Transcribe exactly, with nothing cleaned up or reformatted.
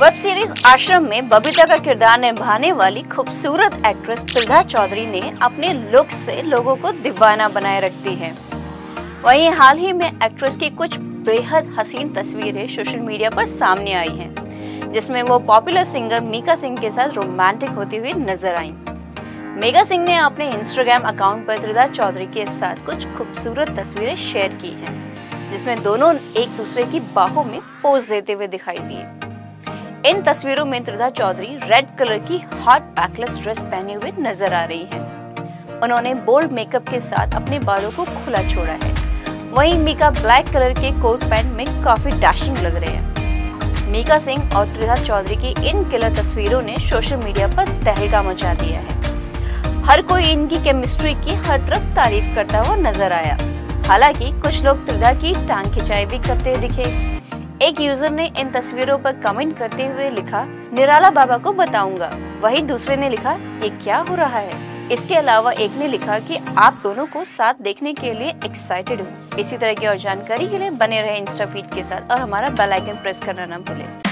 Web series आश्रम में बबीता का किरदार निभाने वाली खूबसूरत एक्ट्रेस त्रिधा चौधरी ने अपने लुक से लोगों को दीवाना बनाए रखती है। वहीं हाल ही में एक्ट्रेस की कुछ बेहद हसीन तस्वीरें सोशल मीडिया पर सामने आई हैं, जिसमें वो पॉपुलर सिंगर मीका सिंह के साथ रोमांटिक होती हुई नजर आई। मीका सिंह ने अपने इंस्टाग्राम अकाउंट पर त्रिधा चौधरी के साथ कुछ खूबसूरत तस्वीरें शेयर की हैं, जिसमें दोनों एक दूसरे की बाहों में पोज देते हुए दिखाई दिए। इन तस्वीरों में त्रिधा चौधरी रेड कलर की हॉट बैकलेस ड्रेस पहने हुए नजर आ रही हैं। उन्होंने बोल्ड मेकअप के साथ अपने बालों को खुला छोड़ा है। वहीं मीका ब्लैक कलर के कोट पैंट में काफी डैशिंग लग रहे हैं। मीका सिंह और त्रिधा चौधरी की इन किलर तस्वीरों ने सोशल मीडिया पर तहलका मचा दिया है। हर कोई इनकी केमिस्ट्री की हर तरफ तारीफ करता हुआ नजर आया। हालांकि कुछ लोग त्रिधा की टांग खिंचाई भी करते दिखे। एक यूजर ने इन तस्वीरों पर कमेंट करते हुए लिखा, निराला बाबा को बताऊंगा। वहीं दूसरे ने लिखा, ये क्या हो रहा है। इसके अलावा एक ने लिखा कि आप दोनों को साथ देखने के लिए एक्साइटेड हूँ। इसी तरह की और जानकारी के लिए बने रहे इंस्टाफीड के साथ और हमारा बेल आइकन प्रेस करना ना भूलें।